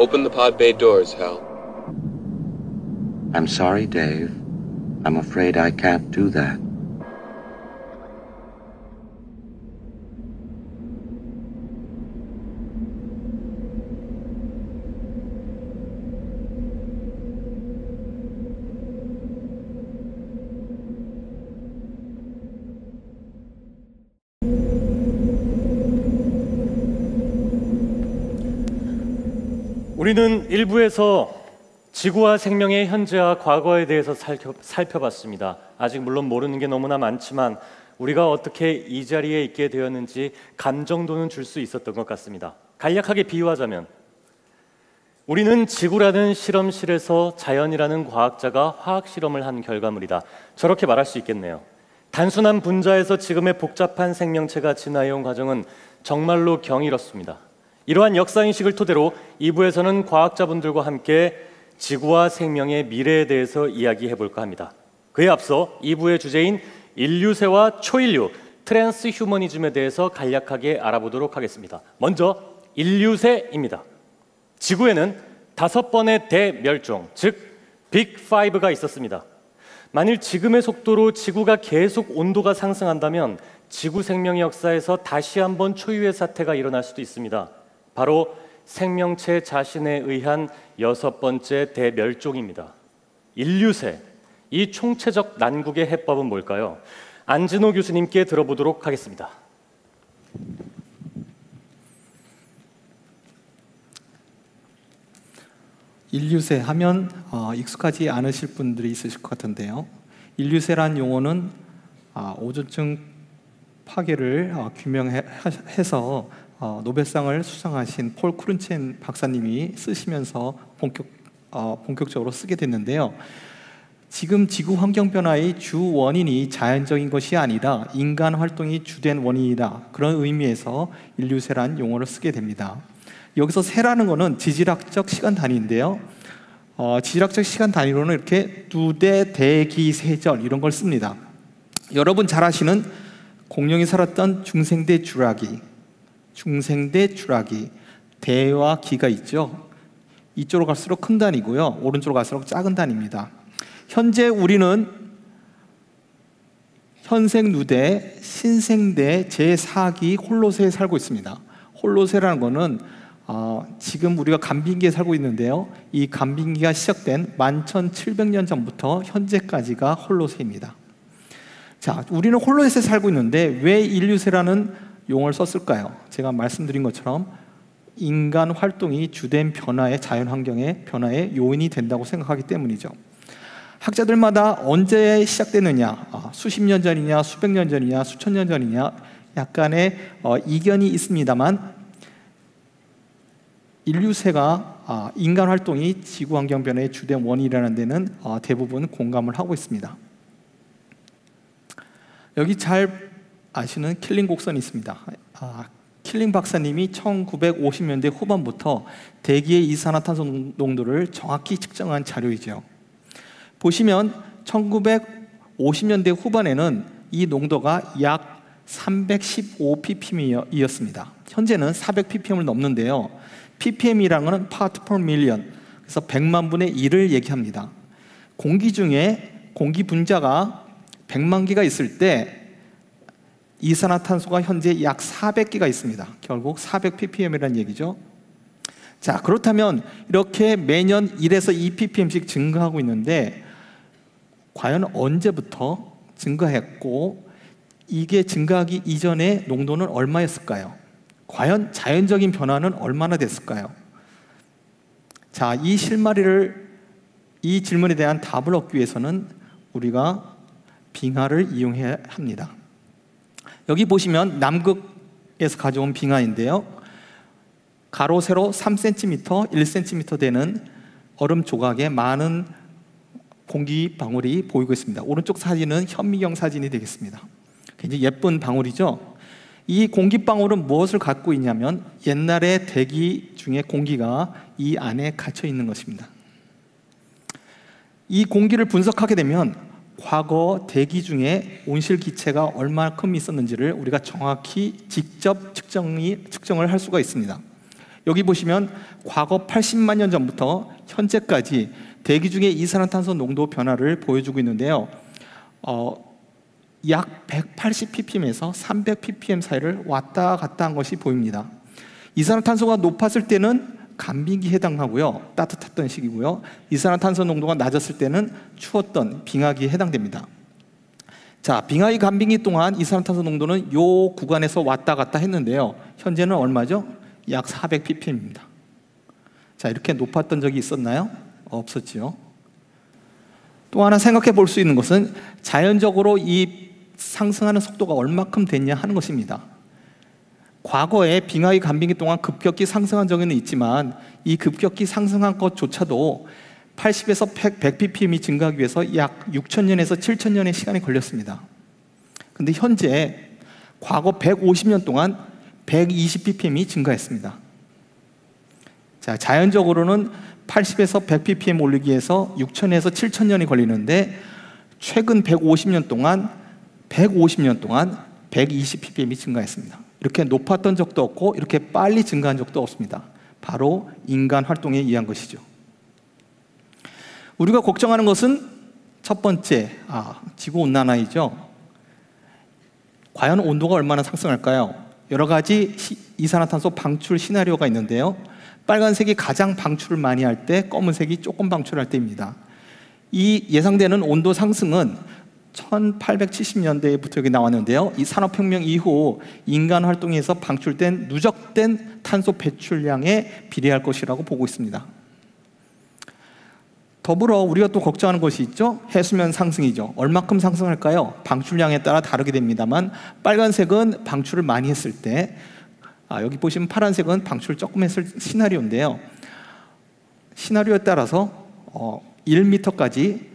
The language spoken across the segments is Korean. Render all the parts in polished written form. Open the pod bay doors, Hal. I'm sorry, Dave. I'm afraid I can't do that. 우리는 1부에서 지구와 생명의 현재와 과거에 대해서 살펴봤습니다. 아직 물론 모르는 게 너무나 많지만 우리가 어떻게 이 자리에 있게 되었는지 감 정도는 줄 수 있었던 것 같습니다. 간략하게 비유하자면 우리는 지구라는 실험실에서 자연이라는 과학자가 화학 실험을 한 결과물이다. 저렇게 말할 수 있겠네요. 단순한 분자에서 지금의 복잡한 생명체가 진화해온 과정은 정말로 경이롭습니다. 이러한 역사인식을 토대로 2부에서는 과학자분들과 함께 지구와 생명의 미래에 대해서 이야기해볼까 합니다. 그에 앞서 2부의 주제인 인류세와 초인류, 트랜스 휴머니즘에 대해서 간략하게 알아보도록 하겠습니다. 먼저 인류세입니다. 지구에는 5번의 대멸종, 즉 빅5가 있었습니다. 만일 지금의 속도로 지구가 계속 온도가 상승한다면 지구 생명의 역사에서 다시 한번 초유의 사태가 일어날 수도 있습니다. 바로 생명체 자신에 의한 6번째 대멸종입니다. 인류세, 이 총체적 난국의 해법은 뭘까요? 안진호 교수님께 들어보도록 하겠습니다. 인류세 하면 익숙하지 않으실 분들이 있으실 것 같은데요. 인류세란 용어는 오존층 파괴를 규명해서 노벨상을 수상하신 폴 크룬첸 박사님이 쓰시면서 본격적으로 쓰게 됐는데요. 지금 지구 환경 변화의 주 원인이 자연적인 것이 아니라 인간 활동이 주된 원인이다. 그런 의미에서 인류세란 용어를 쓰게 됩니다. 여기서 세라는 것은 지질학적 시간 단위인데요. 지질학적 시간 단위로는 이렇게 두대 대기 세절 이런 걸 씁니다. 여러분 잘 아시는 공룡이 살았던 중생대 주라기, 대와 기가 있죠. 이쪽으로 갈수록 큰 단이고요, 오른쪽으로 갈수록 작은 단입니다. 현재 우리는 현생누대, 신생대, 제4기 홀로세에 살고 있습니다. 홀로세라는 거는 지금 우리가 간빙기에 살고 있는데요, 이 간빙기가 시작된 11,700년 전부터 현재까지가 홀로세입니다. 자, 우리는 홀로세에 살고 있는데 왜 인류세라는 용어를 썼을까요? 제가 말씀드린 것처럼 인간 활동이 주된 변화의 자연 환경의 변화의 요인이 된다고 생각하기 때문이죠. 학자들마다 언제 시작되느냐, 수십 년 전이냐, 수백 년 전이냐, 수천 년 전이냐 약간의 이견이 있습니다만 인류세가 인간 활동이 지구 환경 변화의 주된 원인이라는 데는 대부분 공감을 하고 있습니다. 여기 잘 아시는 킬링 곡선이 있습니다. 킬링 박사님이 1950년대 후반부터 대기의 이산화탄소 농도를 정확히 측정한 자료이죠. 보시면 1950년대 후반에는 이 농도가 약 315ppm이었습니다. 현재는 400ppm을 넘는데요. ppm이라는 파트 퍼 밀리언, 그래서 100만 분의 1을 얘기합니다. 공기 중에 공기 분자가 100만 개가 있을 때 이산화탄소가 현재 약 400개가 있습니다. 결국 400ppm이라는 얘기죠. 자, 그렇다면 이렇게 매년 1에서 2ppm씩 증가하고 있는데 과연 언제부터 증가했고 이게 증가하기 이전의 농도는 얼마였을까요? 과연 자연적인 변화는 얼마나 됐을까요? 자, 이 실마리를, 이 질문에 대한 답을 얻기 위해서는 우리가 빙하를 이용해야 합니다. 여기 보시면 남극에서 가져온 빙하인데요. 가로, 세로 3cm, 1cm 되는 얼음 조각에 많은 공기 방울이 보이고 있습니다. 오른쪽 사진은 현미경 사진이 되겠습니다. 굉장히 예쁜 방울이죠. 이 공기 방울은 무엇을 갖고 있냐면 옛날에 대기 중에 공기가 이 안에 갇혀 있는 것입니다. 이 공기를 분석하게 되면 과거 대기 중에 온실 기체가 얼마큼 있었는지를 우리가 정확히 직접 측정을 할 수가 있습니다. 여기 보시면 과거 80만 년 전부터 현재까지 대기 중에 이산화탄소 농도 변화를 보여주고 있는데요. 약 180ppm에서 300ppm 사이를 왔다 갔다 한 것이 보입니다. 이산화탄소가 높았을 때는 감빙기에 해당하고요. 따뜻했던 시기고요. 이산화탄소 농도가 낮았을 때는 추웠던 빙하기에 해당됩니다. 자, 빙하기 감빙기 동안 이산화탄소 농도는 요 구간에서 왔다 갔다 했는데요. 현재는 얼마죠? 약 400ppm입니다. 자, 이렇게 높았던 적이 있었나요? 없었지요. 또 하나 생각해 볼 수 있는 것은 자연적으로 이 상승하는 속도가 얼마큼 됐냐 하는 것입니다. 과거에 빙하기 간빙기 동안 급격히 상승한 적은 있지만 이 급격히 상승한 것조차도 80에서 100ppm이 증가하기 위해서 약 6,000년에서 7,000년의 시간이 걸렸습니다. 근데 현재 과거 150년 동안 120ppm이 증가했습니다. 자, 자연적으로는 80에서 100ppm 올리기 위해서 6,000에서 7,000년이 걸리는데 최근 150년 동안 120ppm이 증가했습니다. 이렇게 높았던 적도 없고 이렇게 빨리 증가한 적도 없습니다. 바로 인간 활동에 의한 것이죠. 우리가 걱정하는 것은 첫 번째, 지구온난화이죠. 과연 온도가 얼마나 상승할까요? 여러 가지 이산화탄소 방출 시나리오가 있는데요. 빨간색이 가장 방출을 많이 할 때, 검은색이 조금 방출할 때입니다. 이 예상되는 온도 상승은 1870년대부터 여기 나왔는데요. 이 산업혁명 이후 인간 활동에서 방출된 누적된 탄소 배출량에 비례할 것이라고 보고 있습니다. 더불어 우리가 또 걱정하는 것이 있죠. 해수면 상승이죠. 얼마큼 상승할까요? 방출량에 따라 다르게 됩니다만 빨간색은 방출을 많이 했을 때, 여기 보시면 파란색은 방출 조금 했을 시나리오인데요. 시나리오에 따라서 1m까지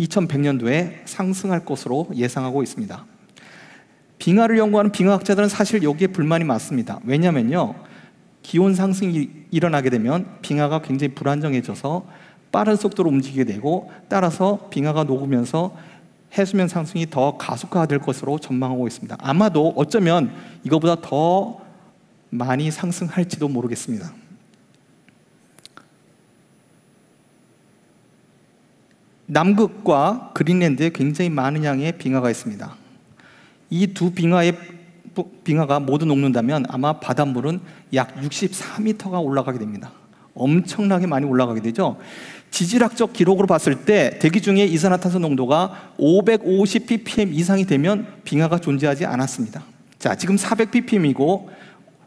2100년도에 상승할 것으로 예상하고 있습니다. 빙하를 연구하는 빙하학자들은 사실 여기에 불만이 많습니다. 왜냐면요, 기온 상승이 일어나게 되면 빙하가 굉장히 불안정해져서 빠른 속도로 움직이게 되고 따라서 빙하가 녹으면서 해수면 상승이 더 가속화될 것으로 전망하고 있습니다. 아마도 어쩌면 이거보다 더 많이 상승할지도 모르겠습니다. 남극과 그린란드에 굉장히 많은 양의 빙하가 있습니다. 이 두 빙하가 모두 녹는다면 아마 바닷물은 약 64m가 올라가게 됩니다. 엄청나게 많이 올라가게 되죠. 지질학적 기록으로 봤을 때 대기 중에 이산화탄소 농도가 550ppm 이상이 되면 빙하가 존재하지 않았습니다. 자, 지금 400ppm이고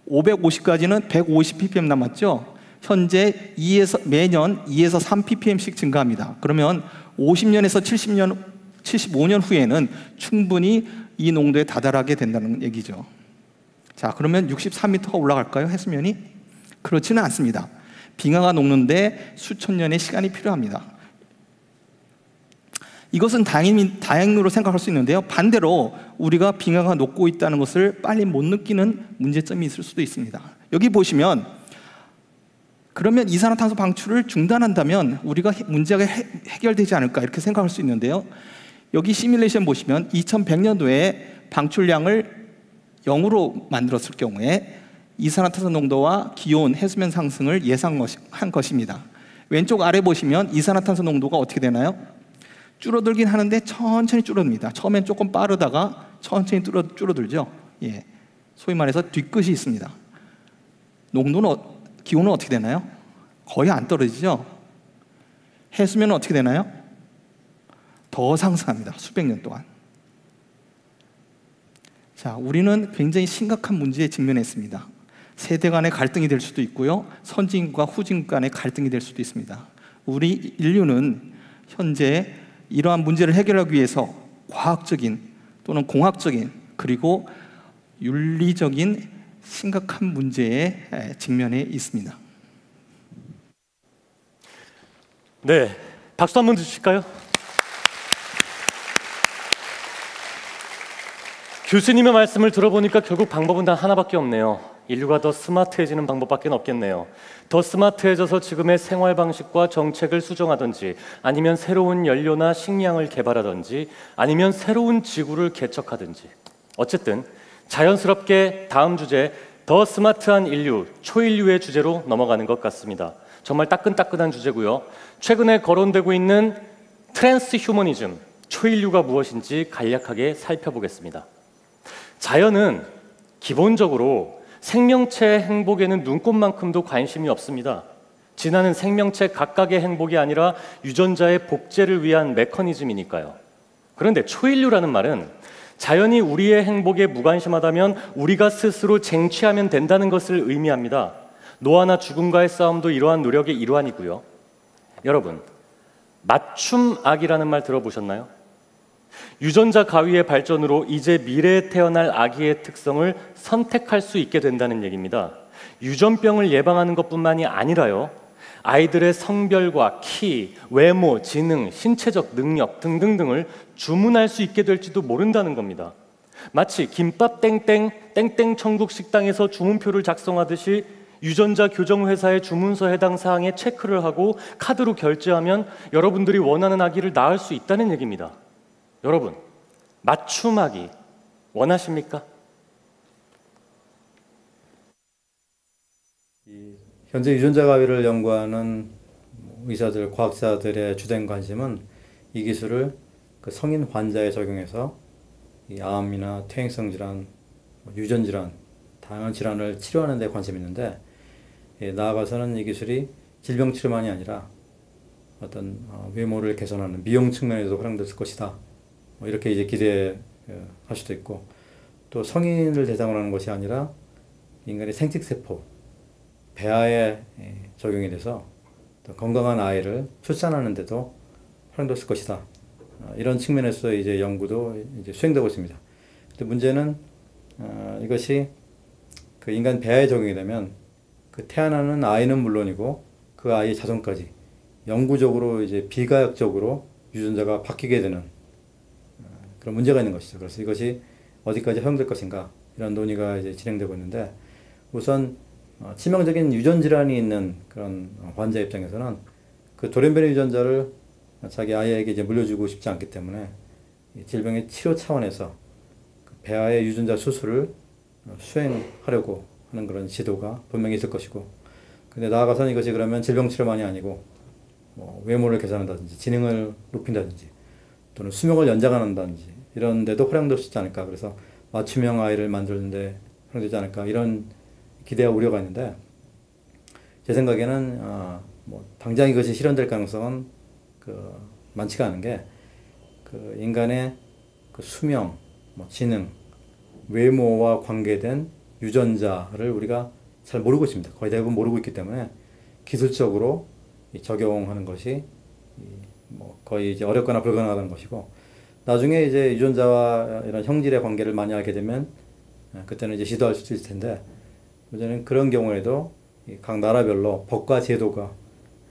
550까지는 150ppm 남았죠. 현재 매년 2에서 3ppm씩 증가합니다. 그러면 50년에서 75년 후에는 충분히 이 농도에 다다르게 된다는 얘기죠. 자, 그러면 63m가 올라갈까요? 해수면이? 그렇지는 않습니다. 빙하가 녹는데 수천 년의 시간이 필요합니다. 이것은 다행으로 생각할 수 있는데요. 반대로 우리가 빙하가 녹고 있다는 것을 빨리 못 느끼는 문제점이 있을 수도 있습니다. 여기 보시면 그러면 이산화탄소 방출을 중단한다면 우리가 문제가 해결되지 않을까 이렇게 생각할 수 있는데요. 여기 시뮬레이션 보시면 2100년도에 방출량을 0으로 만들었을 경우에 이산화탄소 농도와 기온, 해수면 상승을 예상한 것입니다. 왼쪽 아래 보시면 이산화탄소 농도가 어떻게 되나요? 줄어들긴 하는데 천천히 줄어듭니다. 처음엔 조금 빠르다가 천천히 줄어들죠. 예, 소위 말해서 뒤끝이 있습니다. 농도는, 기온은 어떻게 되나요? 거의 안 떨어지죠? 해수면은 어떻게 되나요? 더 상승합니다. 수백 년 동안. 자, 우리는 굉장히 심각한 문제에 직면했습니다. 세대 간의 갈등이 될 수도 있고요, 선진국과 후진국 간의 갈등이 될 수도 있습니다. 우리 인류는 현재 이러한 문제를 해결하기 위해서 과학적인 또는 공학적인 그리고 윤리적인 심각한 문제에 직면해 있습니다. 네, 박수 한번 주실까요? 교수님의 말씀을 들어보니까 결국 방법은 단 하나밖에 없네요. 인류가 더 스마트해지는 방법밖에 없겠네요. 더 스마트해져서 지금의 생활 방식과 정책을 수정하든지, 아니면 새로운 연료나 식량을 개발하든지, 아니면 새로운 지구를 개척하든지. 어쨌든 자연스럽게 다음 주제, 더 스마트한 인류, 초인류의 주제로 넘어가는 것 같습니다. 정말 따끈따끈한 주제고요. 최근에 거론되고 있는 트랜스 휴머니즘, 초인류가 무엇인지 간략하게 살펴보겠습니다. 자연은 기본적으로 생명체의 행복에는 눈꼽만큼도 관심이 없습니다. 진화는 생명체 각각의 행복이 아니라 유전자의 복제를 위한 메커니즘이니까요. 그런데 초인류라는 말은 자연이 우리의 행복에 무관심하다면 우리가 스스로 쟁취하면 된다는 것을 의미합니다. 노화나 죽음과의 싸움도 이러한 노력의 일환이고요. 여러분, 맞춤악이라는 말 들어보셨나요? 유전자 가위의 발전으로 이제 미래에 태어날 아기의 특성을 선택할 수 있게 된다는 얘기입니다. 유전병을 예방하는 것뿐만이 아니라요, 아이들의 성별과 키, 외모, 지능, 신체적 능력 등등등을 주문할 수 있게 될지도 모른다는 겁니다. 마치 김밥 땡땡 땡땡 천국 식당에서 주문표를 작성하듯이 유전자 교정 회사의 주문서 해당 사항에 체크를 하고 카드로 결제하면 여러분들이 원하는 아기를 낳을 수 있다는 얘기입니다. 여러분, 맞춤하기 원하십니까? 현재 유전자 가위를 연구하는 의사들, 과학자들의 주된 관심은 이 기술을 그 성인 환자에 적용해서 이 암이나 퇴행성 질환, 유전 질환, 다양한 질환을 치료하는 데 관심이 있는데, 나아가서는 이 기술이 질병 치료만이 아니라 어떤 외모를 개선하는 미용 측면에도 활용될 것이다, 이렇게 이제 기대할 수도 있고, 또 성인을 대상으로 하는 것이 아니라 인간의 생식세포, 배아에 적용이 돼서 또 건강한 아이를 출산하는 데도 활용될 것이다, 이런 측면에서 이제 연구도 이제 수행되고 있습니다. 근데 문제는 이것이 그 인간 배아에 적용이 되면 그 태어나는 아이는 물론이고 그 아이의 자손까지 영구적으로 이제 비가역적으로 유전자가 바뀌게 되는 그런 문제가 있는 것이죠. 그래서 이것이 어디까지 허용될 것인가, 이런 논의가 이제 진행되고 있는데, 우선 치명적인 유전 질환이 있는 그런 환자 입장에서는 그 돌연변이 유전자를 자기 아이에게 이제 물려주고 싶지 않기 때문에 질병의 치료 차원에서 그 배아의 유전자 수술을 수행하려고 하는 그런 시도가 분명히 있을 것이고, 근데 나아가서는 이것이 그러면 질병 치료만이 아니고 뭐 외모를 개선한다든지 지능을 높인다든지 또는 수명을 연장한다든지 이런 데도 활용될 수 있지 않을까, 그래서 맞춤형 아이를 만드는 데 활용되지 않을까, 이런 기대와 우려가 있는데, 제 생각에는 당장 이것이 실현될 가능성은 많지가 않은 게, 그 인간의 그 수명, 지능, 외모와 관계된 유전자를 우리가 잘 모르고 있습니다. 거의 대부분 모르고 있기 때문에 기술적으로 적용하는 것이 거의 이제 어렵거나 불가능하다는 것이고, 나중에 이제 유전자와 이런 형질의 관계를 많이 알게 되면 그때는 이제 시도할 수도 있을 텐데, 문제는 그런 경우에도 각 나라별로 법과 제도가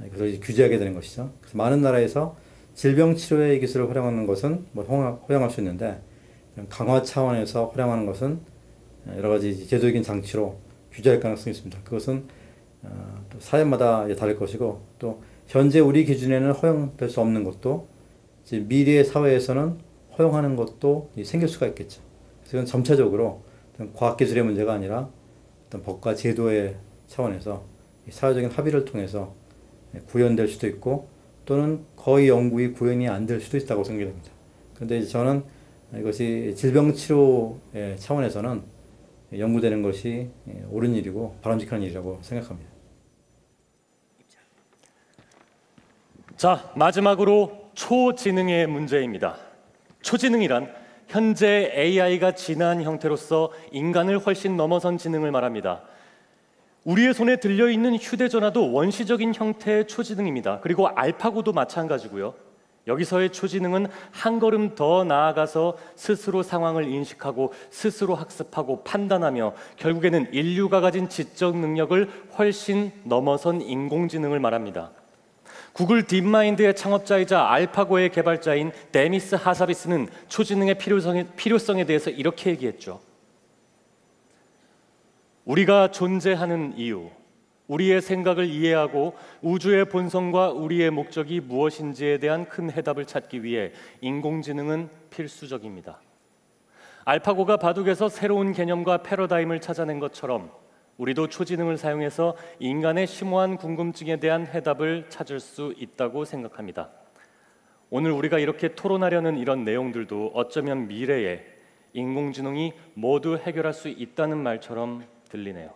그것을 규제하게 되는 것이죠. 그래서 많은 나라에서 질병 치료의 기술을 활용하는 것은 허용할 수 있는데, 강화 차원에서 활용하는 것은 여러 가지 제도적인 장치로 규제할 가능성이 있습니다. 그것은 또 사회마다 다를 것이고, 또 현재 우리 기준에는 허용될 수 없는 것도 이제 미래의 사회에서는 허용하는 것도 생길 수가 있겠죠. 그래서 이건 점차적으로 과학기술의 문제가 아니라 어떤 법과 제도의 차원에서 사회적인 합의를 통해서 구현될 수도 있고, 또는 거의 영구히 구현이 안 될 수도 있다고 생각합니다. 그런데 이제 저는 이것이 질병치료 차원에서는 연구되는 것이 옳은 일이고 바람직한 일이라고 생각합니다. 자, 마지막으로 초지능의 문제입니다. 초지능이란 현재 AI가 진화한 형태로서 인간을 훨씬 넘어선 지능을 말합니다. 우리의 손에 들려있는 휴대전화도 원시적인 형태의 초지능입니다. 그리고 알파고도 마찬가지고요. 여기서의 초지능은 한 걸음 더 나아가서 스스로 상황을 인식하고 스스로 학습하고 판단하며 결국에는 인류가 가진 지적 능력을 훨씬 넘어선 인공지능을 말합니다. 구글 딥마인드의 창업자이자 알파고의 개발자인 데미스 하사비스는 초지능의 필요성에 대해서 이렇게 얘기했죠. 우리가 존재하는 이유, 우리의 생각을 이해하고 우주의 본성과 우리의 목적이 무엇인지에 대한 큰 해답을 찾기 위해 인공지능은 필수적입니다. 알파고가 바둑에서 새로운 개념과 패러다임을 찾아낸 것처럼 우리도 초지능을 사용해서 인간의 심오한 궁금증에 대한 해답을 찾을 수 있다고 생각합니다. 오늘 우리가 이렇게 토론하려는 이런 내용들도 어쩌면 미래에 인공지능이 모두 해결할 수 있다는 말처럼 들리네요.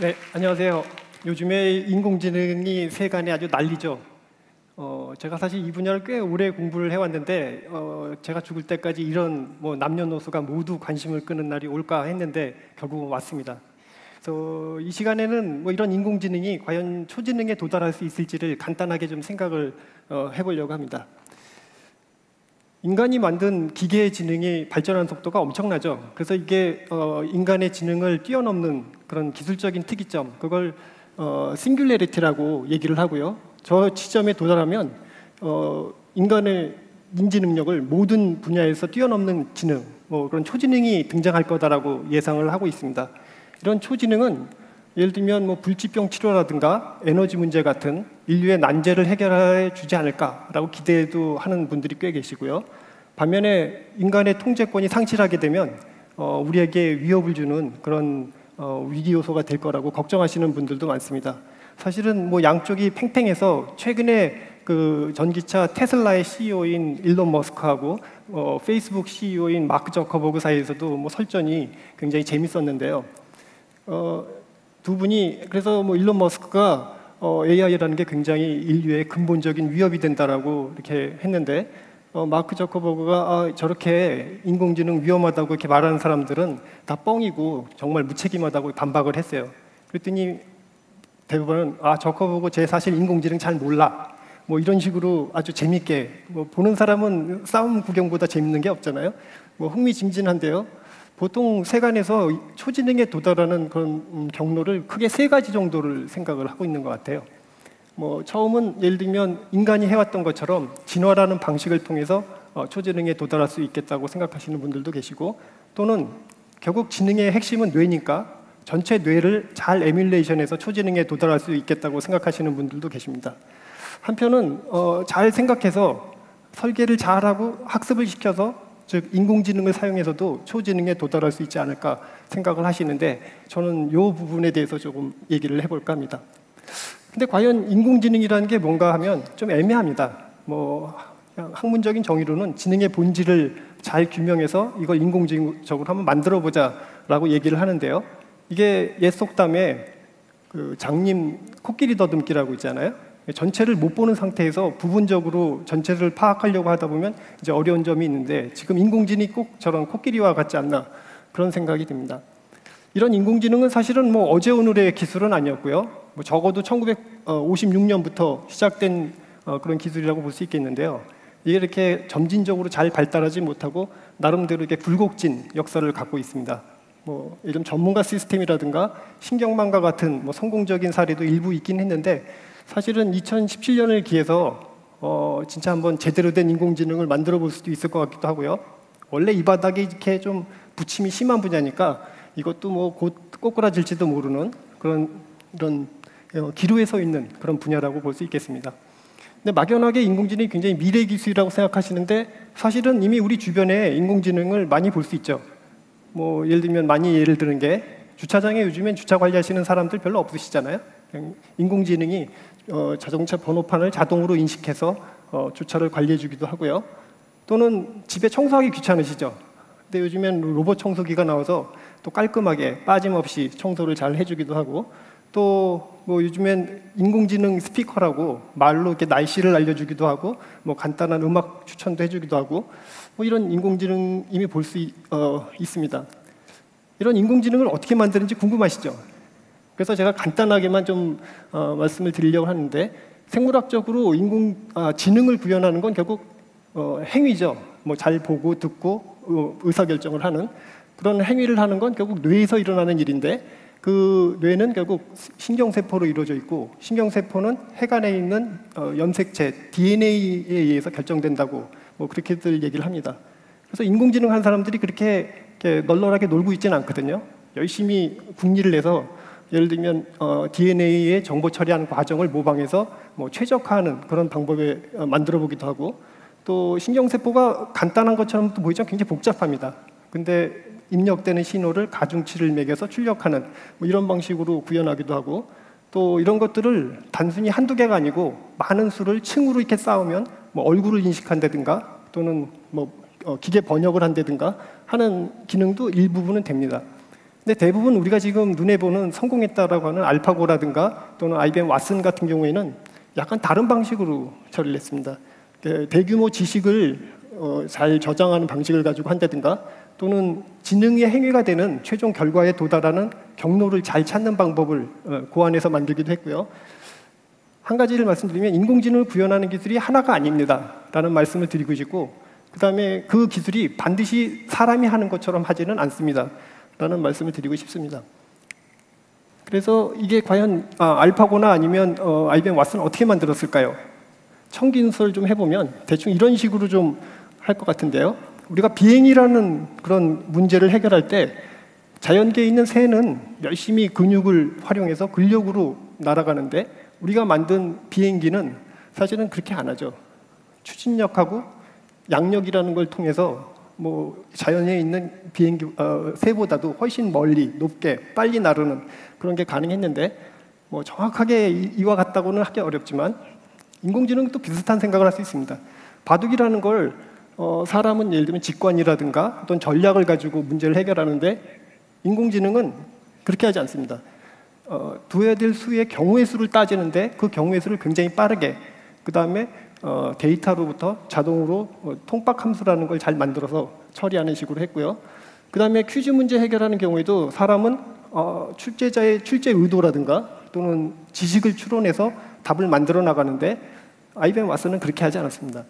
네, 안녕하세요. 요즘에 인공지능이 세간에 아주 난리죠. 제가 사실 이 분야를 꽤 오래 공부를 해왔는데 제가 죽을 때까지 이런 남녀노소가 모두 관심을 끄는 날이 올까 했는데 결국은 왔습니다. 그래서 이 시간에는 이런 인공지능이 과연 초지능에 도달할 수 있을지를 간단하게 좀 생각을 해보려고 합니다. 인간이 만든 기계의 지능이 발전하는 속도가 엄청나죠. 그래서 이게 인간의 지능을 뛰어넘는 그런 기술적인 특이점, 그걸 싱귤래리티라고 얘기를 하고요. 저 지점에 도달하면 인간의 인지 능력을 모든 분야에서 뛰어넘는 지능, 그런 초지능이 등장할 거다라고 예상을 하고 있습니다. 이런 초지능은 예를 들면 불치병 치료라든가 에너지 문제 같은 인류의 난제를 해결해 주지 않을까라고 기대도 하는 분들이 꽤 계시고요. 반면에 인간의 통제권이 상실하게 되면 우리에게 위협을 주는 그런 위기 요소가 될 거라고 걱정하시는 분들도 많습니다. 사실은 양쪽이 팽팽해서 최근에 그 전기차 테슬라의 CEO인 일론 머스크하고 페이스북 CEO인 마크 저커버그 사이에서도 설전이 굉장히 재밌었는데요. 두 분이 그래서 일론 머스크가 AI라는 게 굉장히 인류의 근본적인 위협이 된다라고 이렇게 했는데 마크 저커버그가 저렇게 인공지능 위험하다고 이렇게 말하는 사람들은 다 뻥이고 정말 무책임하다고 반박을 했어요. 그랬더니 대부분은 저커버그 쟤 사실 인공지능 잘 몰라 이런 식으로 아주 재밌게 보는 사람은 싸움 구경보다 재밌는 게 없잖아요. 흥미진진한데요. 보통 세간에서 초지능에 도달하는 그런 경로를 크게 세 가지 정도를 생각을 하고 있는 것 같아요. 처음은 예를 들면 인간이 해왔던 것처럼 진화라는 방식을 통해서 초지능에 도달할 수 있겠다고 생각하시는 분들도 계시고, 또는 결국 지능의 핵심은 뇌니까 전체 뇌를 잘 에뮬레이션해서 초지능에 도달할 수 있겠다고 생각하시는 분들도 계십니다. 한편은 잘 생각해서 설계를 잘하고 학습을 시켜서 즉 인공지능을 사용해서도 초지능에 도달할 수 있지 않을까 생각을 하시는데 저는 이 부분에 대해서 조금 얘기를 해볼까 합니다. 근데 과연 인공지능이라는 게 뭔가 하면 좀 애매합니다. 학문적인 정의로는 지능의 본질을 잘 규명해서 이걸 인공지능적으로 한번 만들어보자라고 얘기를 하는데요. 이게 옛 속담에 그 장님 코끼리 더듬기라고 있잖아요. 전체를 못 보는 상태에서 부분적으로 전체를 파악하려고 하다 보면 이제 어려운 점이 있는데 지금 인공지능이 꼭 저런 코끼리와 같지 않나 그런 생각이 듭니다. 이런 인공지능은 사실은 어제 오늘의 기술은 아니었고요. 적어도 1956년부터 시작된 그런 기술이라고 볼 수 있겠는데요. 이게 이렇게 점진적으로 잘 발달하지 못하고 나름대로 이렇게 굴곡진 역사를 갖고 있습니다. 이런 전문가 시스템이라든가 신경망과 같은 성공적인 사례도 일부 있긴 했는데 사실은 2017년을 기해서 진짜 한번 제대로 된 인공지능을 만들어 볼 수도 있을 것 같기도 하고요. 원래 이 바닥에 이렇게 좀 부침이 심한 분야니까 이것도 곧 꼬꾸라질지도 모르는 그런 기로에 서 있는 그런 분야라고 볼 수 있겠습니다. 근데 막연하게 인공지능이 굉장히 미래 기술이라고 생각하시는데 사실은 이미 우리 주변에 인공지능을 많이 볼 수 있죠. 예를 들면 예를 드는 게 주차장에 요즘엔 주차 관리하시는 사람들 별로 없으시잖아요. 인공지능이 자동차 번호판을 자동으로 인식해서 주차를 관리해 주기도 하고요. 또는 집에 청소하기 귀찮으시죠? 근데 요즘엔 로봇 청소기가 나와서 또 깔끔하게 빠짐없이 청소를 잘 해주기도 하고, 또 뭐 요즘엔 인공지능 스피커라고 말로 이렇게 날씨를 알려주기도 하고, 뭐 간단한 음악 추천도 해주기도 하고, 뭐 이런 인공지능 이미 볼 수 있습니다. 이런 인공지능을 어떻게 만드는지 궁금하시죠? 그래서 제가 간단하게만 좀 말씀을 드리려고 하는데, 생물학적으로 지능을 구현하는 건 결국 행위죠. 뭐 잘 보고 듣고 의사결정을 하는 그런 행위를 하는 건 결국 뇌에서 일어나는 일인데, 그 뇌는 결국 신경세포로 이루어져 있고, 신경세포는 해관에 있는 염색체 DNA에 의해서 결정된다고 뭐 그렇게들 얘기를 합니다. 그래서 인공지능 한 사람들이 그렇게 널널하게 놀고 있지는 않거든요. 열심히 궁리를 내서 예를 들면 DNA의 정보 처리하는 과정을 모방해서 뭐 최적화하는 그런 방법에 만들어 보기도 하고, 또 신경세포가 간단한 것처럼 또 보이지만 굉장히 복잡합니다. 근데 입력되는 신호를 가중치를 매겨서 출력하는 뭐 이런 방식으로 구현하기도 하고, 또 이런 것들을 단순히 한두 개가 아니고 많은 수를 층으로 이렇게 쌓으면 뭐 얼굴을 인식한다든가 또는 뭐 기계 번역을 한다든가 하는 기능도 일부분은 됩니다. 근데 대부분 우리가 지금 눈에 보는 성공했다라고 하는 알파고라든가 또는 IBM 왓슨 같은 경우에는 약간 다른 방식으로 처리를 했습니다. 대규모 지식을 잘 저장하는 방식을 가지고 한다든가, 또는 지능의 행위가 되는 최종 결과에 도달하는 경로를 잘 찾는 방법을 고안해서 만들기도 했고요. 한 가지를 말씀드리면 인공지능을 구현하는 기술이 하나가 아닙니다 라는 말씀을 드리고 싶고, 그 다음에 그 기술이 반드시 사람이 하는 것처럼 하지는 않습니다 라는 말씀을 드리고 싶습니다. 그래서 이게 과연 알파고나 아니면 IBM 왓슨은 어떻게 만들었을까요? 청기술 좀 해보면 대충 이런 식으로 좀 할 것 같은데요. 우리가 비행이라는 그런 문제를 해결할 때 자연계에 있는 새는 열심히 근육을 활용해서 근력으로 날아가는데, 우리가 만든 비행기는 사실은 그렇게 안 하죠. 추진력하고 양력이라는 걸 통해서 뭐 자연에 있는 비행기 새보다도 훨씬 멀리 높게 빨리 나르는 그런 게 가능했는데, 뭐 정확하게 이와 같다고는 하기 어렵지만 인공지능도 비슷한 생각을 할 수 있습니다. 바둑이라는 걸 사람은 예를 들면 직관이라든가 어떤 전략을 가지고 문제를 해결하는데, 인공지능은 그렇게 하지 않습니다. 두어야 될 수의 경우의 수를 따지는데 그 경우의 수를 굉장히 빠르게, 그 다음에 데이터로부터 자동으로 통박 함수라는 걸 잘 만들어서 처리하는 식으로 했고요. 그 다음에 퀴즈 문제 해결하는 경우에도 사람은 출제자의 출제 의도라든가 또는 지식을 추론해서 답을 만들어 나가는데, IBM 왓슨은 그렇게 하지 않았습니다.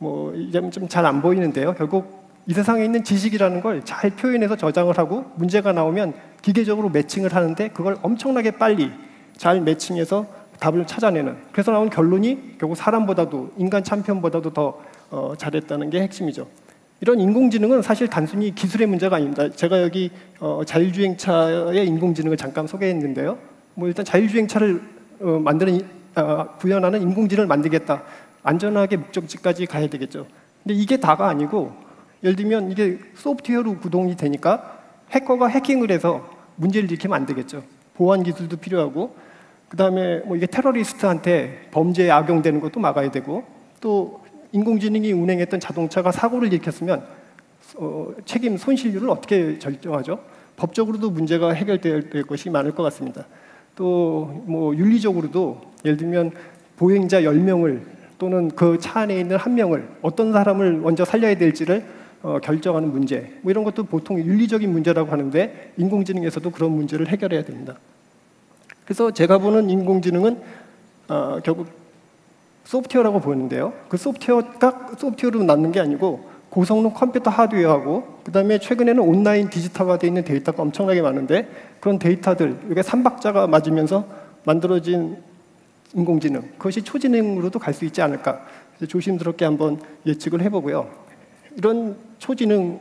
뭐 이 점은 좀 잘 안 보이는데요. 결국 이 세상에 있는 지식이라는 걸 잘 표현해서 저장을 하고, 문제가 나오면 기계적으로 매칭을 하는데 그걸 엄청나게 빨리 잘 매칭해서 답을 찾아내는, 그래서 나온 결론이 결국 사람보다도 인간 참견보다도 더 잘했다는 게 핵심이죠. 이런 인공지능은 사실 단순히 기술의 문제가 아닙니다. 제가 여기 자율주행차의 인공지능을 잠깐 소개했는데요. 뭐 일단 자율주행차를 구현하는 인공지능을 만들겠다, 안전하게 목적지까지 가야 되겠죠. 근데 이게 다가 아니고, 예를 들면 이게 소프트웨어로 구동이 되니까 해커가 해킹을 해서 문제를 일으키면 안 되겠죠. 보안 기술도 필요하고, 그 다음에 뭐 이게 테러리스트한테 범죄에 악용되는 것도 막아야 되고, 또 인공지능이 운행했던 자동차가 사고를 일으켰으면 책임 손실률을 어떻게 결정하죠? 법적으로도 문제가 해결될 것이 많을 것 같습니다. 또 뭐 윤리적으로도 예를 들면 보행자 10명을 또는 그 차 안에 있는 1명을 어떤 사람을 먼저 살려야 될지를 결정하는 문제, 뭐 이런 것도 보통 윤리적인 문제라고 하는데 인공지능에서도 그런 문제를 해결해야 됩니다. 그래서 제가 보는 인공지능은 결국 소프트웨어라고 보였는데요. 그 소프트웨어가 소프트웨어로 남는 게 아니고 고성능 컴퓨터 하드웨어하고, 그 다음에 최근에는 온라인 디지털화되어 있는 데이터가 엄청나게 많은데, 그런 데이터들, 이게 3박자가 맞으면서 만들어진 인공지능, 그것이 초지능으로도 갈 수 있지 않을까, 조심스럽게 한번 예측을 해보고요. 이런 초지능,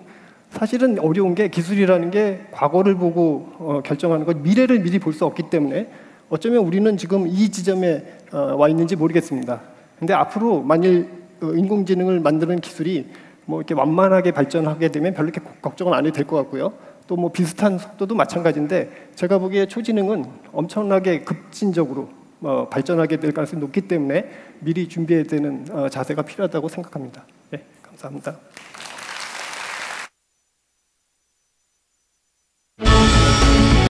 사실은 어려운 게 기술이라는 게 과거를 보고 결정하는 것, 미래를 미리 볼 수 없기 때문에 어쩌면 우리는 지금 이 지점에 와 있는지 모르겠습니다. 근데 앞으로 만일 인공지능을 만드는 기술이 뭐 이렇게 완만하게 발전하게 되면 별로 이렇게 걱정은 안 해도 될 것 같고요. 또 뭐 비슷한 속도도 마찬가지인데 제가 보기에 초지능은 엄청나게 급진적으로 발전하게 될 가능성이 높기 때문에 미리 준비해야 되는 자세가 필요하다고 생각합니다. 예, 감사합니다.